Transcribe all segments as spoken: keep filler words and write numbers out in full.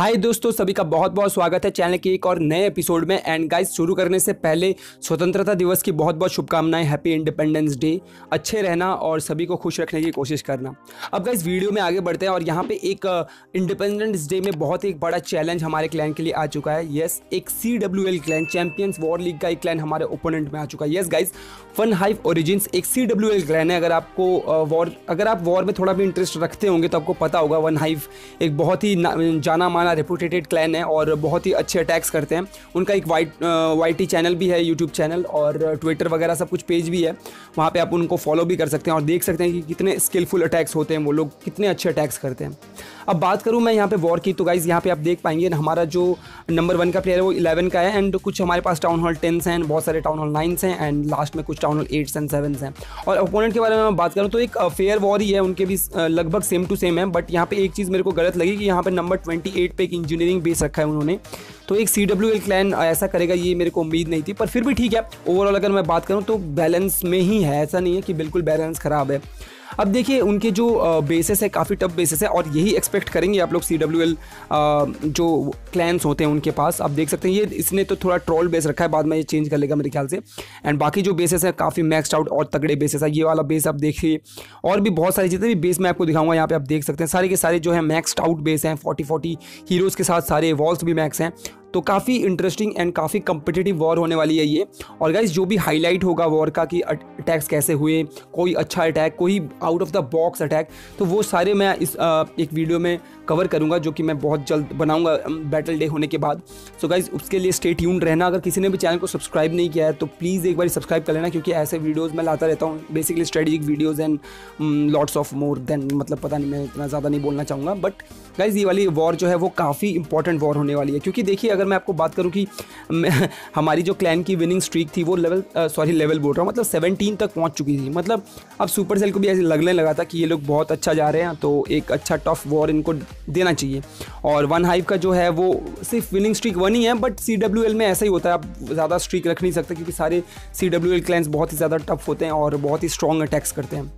हाय दोस्तों, सभी का बहुत बहुत स्वागत है चैनल के एक और नए एपिसोड में। एंड गाइस, शुरू करने से पहले स्वतंत्रता दिवस की बहुत बहुत शुभकामनाएं। Happy independence day. अच्छे रहना और सभी को खुश रखने की कोशिश करना। अब गाइस वीडियो में आगे बढ़ते हैं और यहाँ पे एक इंडिपेंडेंस डे में बहुत एक बड़ा चैलेंज हमारे क्लैन के लिए आ चुका है। येस, एक C W L clan, champions war league का एक क्लैन हमारे ओपोनेंट में आ चुका है। Yes guys, one hive origins एक सी डब्ल्यू एल क्लैन है। अगर आपको वॉर अगर आप वॉर में थोड़ा भी इंटरेस्ट रखते होंगे तो आपको पता होगा वन हाइव एक बहुत ही जाना माना रेपुटेटेड क्लैन है और बहुत ही अच्छे अटैक्स करते हैं। उनका एक वाइट वाईटी चैनल भी है, यूट्यूब चैनल और ट्विटर वगैरह सब कुछ पेज भी है। वहाँ पे आप उनको फॉलो भी कर सकते हैं और देख सकते हैं कि कितने स्किलफुल अटैक्स होते हैं, वो लोग कितने अच्छे अटैक्स करते हैं। अब बात करूँ मैं यहाँ पे वॉर की, तो गाइज़ यहाँ पे आप देख पाएंगे हमारा जो नंबर वन का प्लेयर है वो इलेवन का है। एंड कुछ हमारे पास टाउन हॉल टेंस हैं, बहुत सारे टाउन हॉल नाइन्स हैं एंड लास्ट में कुछ town hall eights and sevens हैं। और ओपोनेंट के बारे में मैं बात करूँ तो एक फेयर वॉर ही है, उनके भी लगभग सेम टू सेम है। बट यहाँ पे एक चीज़ मेरे को गलत लगी कि यहाँ पे नंबर ट्वेंटी एट पे एक इंजीनियरिंग बेस रखा है उन्होंने, तो एक सी डब्ल्यू एल क्लैन ऐसा करेगा ये मेरे को उम्मीद नहीं थी। पर फिर भी ठीक है, ओवरऑल अगर मैं बात करूँ तो बैलेंस में ही है, ऐसा नहीं है कि बिल्कुल बैलेंस ख़राब है। अब देखिए उनके जो बेसेस है काफ़ी टफ बेसेस है और यही एक्सपेक्ट करेंगे आप लोग सी डब्ल्यू एल जो क्लैंस होते हैं उनके पास। आप देख सकते हैं ये इसने तो थोड़ा ट्रोल बेस रखा है, बाद में ये चेंज कर लेगा मेरे ख्याल से। एंड बाकी जो बेसेस है काफ़ी मैक्सड आउट और तगड़े बेसेस है। ये वाला बेस आप देखिए और भी बहुत सारी जितने भी बेस मैं आपको दिखाऊंगा यहाँ पर आप देख सकते हैं सारे के सारे जो है मैक्सड आउट बेस हैं। फोर्टी फोर्टी हीरोज़ के साथ सारे वॉल्स भी मैक्स हैं, तो काफ़ी इंटरेस्टिंग एंड काफ़ी कम्पिटेटिव वॉर होने वाली है ये। और गाइस जो भी हाईलाइट होगा वॉर का कि अटैक्स कैसे हुए, कोई अच्छा अटैक, कोई out of the box attack, तो वो सारे मैं इस आ, एक वीडियो में कवर करूंगा जो कि मैं बहुत जल्द बनाऊंगा बैटल डे होने के बाद। सो गाइस उसके लिए स्टे ट्यून्ड रहना। अगर किसी ने भी चैनल को सब्सक्राइब नहीं किया है तो प्लीज़ एक बार सब्सक्राइब कर लेना, क्योंकि ऐसे वीडियोज़ मैं लाता रहता हूँ, basically strategic videos and lots of more than, मतलब पता नहीं, मैं इतना ज़्यादा नहीं बोलना चाहूँगा। बट गाइज़ ये वाली वॉर जो है वो काफ़ी इंपॉर्टेंट वॉर होने वाली है, क्योंकि देखिए अगर मैं आपको बात करूं कि हमारी जो क्लैन की विनिंग स्ट्रीक थी वो लेवल सॉरी लेवल बोल रहा हूं मतलब सेवनटीन तक पहुंच चुकी थी। मतलब अब सुपरसेल को भी ऐसे लगने लगा था कि ये लोग बहुत अच्छा जा रहे हैं, तो एक अच्छा टफ वॉर इनको देना चाहिए। और वन हाइव का जो है वो सिर्फ विनिंग स्ट्रीक वन ही है, बट सी डब्ल्यू एल में ऐसा ही होता है, आप ज़्यादा स्ट्रीक रख नहीं सकते क्योंकि सारे सी डब्ल्यू एल क्लैंस बहुत ही ज़्यादा टफ होते हैं और बहुत ही स्ट्रॉन्ग अटैक्स करते हैं।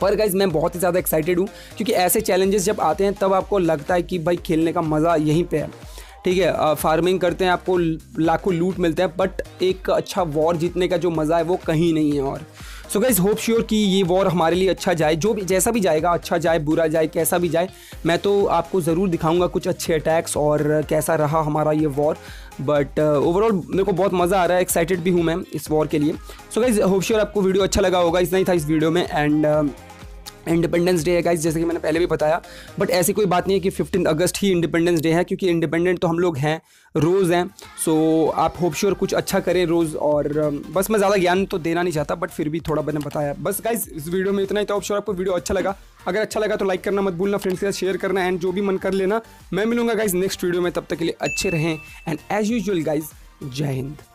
पर गाइज मैं बहुत ही ज़्यादा एक्साइटेड हूँ, क्योंकि ऐसे चैलेंजेस जब आते हैं तब आपको लगता है कि भाई खेलने का मज़ा यहीं पे है। ठीक है, फार्मिंग करते हैं, आपको लाखों लूट मिलते हैं, बट एक अच्छा वॉर जीतने का जो मज़ा है वो कहीं नहीं है। और सो गाइज होप श्योर कि ये वॉर हमारे लिए अच्छा जाए, जो भी जैसा भी जाएगा, अच्छा जाए बुरा जाए कैसा भी जाए, मैं तो आपको ज़रूर दिखाऊंगा कुछ अच्छे अटैक्स और कैसा रहा हमारा ये वॉर। बट ओवरऑल uh, मेरे को बहुत मज़ा आ रहा है, एक्साइटेड भी हूँ मैं इस वॉर के लिए। सो गाइज होप श्योर आपको वीडियो अच्छा लगा होगा, इतना ही था इस वीडियो में। एंड इंडिपेंडेंस डे है गाइज, जैसे कि मैंने पहले भी बताया, बट ऐसी कोई बात नहीं है कि फिफ्टीन अगस्त ही इंडिपेंडेंस डे है, क्योंकि इंडिपेंडेंट तो हम लोग हैं, रोज़ हैं। सो आप होप श्योर कुछ अच्छा करें रोज़। और बस मैं ज़्यादा ज्ञान तो देना नहीं चाहता, बट फिर भी थोड़ा मैंने बताया। बस गाइज इस वीडियो में इतना ही था। होप श्योर आपको वीडियो अच्छा लगा, अगर अच्छा लगा तो लाइक करना मत भूलना, फ्रेंड्स के साथ शेयर करना एंड जो भी मन कर लेना। मैं मिलूंगा गाइज नेक्स्ट वीडियो में, तब तक के लिए अच्छे रहें एंड एज यूजल गाइज, जय हिंद।